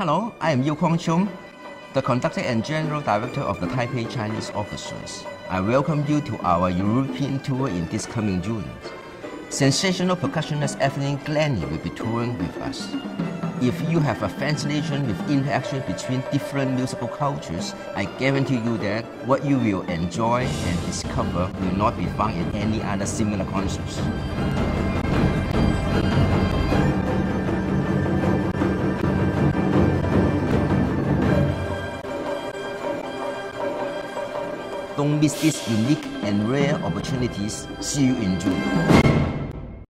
Hello, I am Yiu-kwong Chung, the conductor and general director of the Taipei Chinese Orchestra. I welcome you to our European tour in this coming June. Sensational percussionist Evelyn Glennie will be touring with us. If you have a fascination with interaction between different musical cultures, I guarantee you that what you will enjoy and discover will not be found in any other similar concerts. Don't miss these unique and rare opportunities. See you in June.